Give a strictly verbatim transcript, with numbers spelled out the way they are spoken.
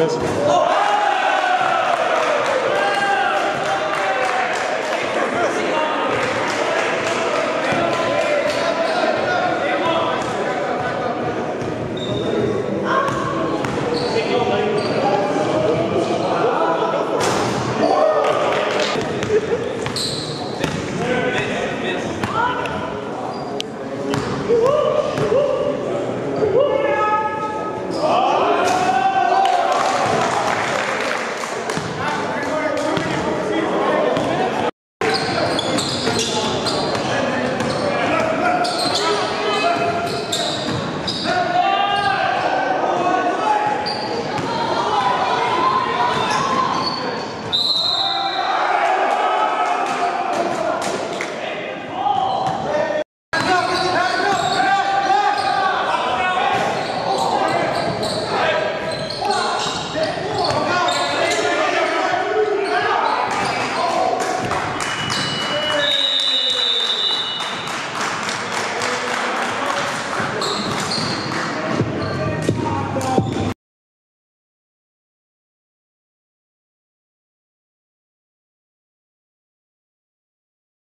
Miss.